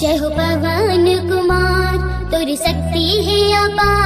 जय हो पवन कुमार, तोरी शक्ति है अपार।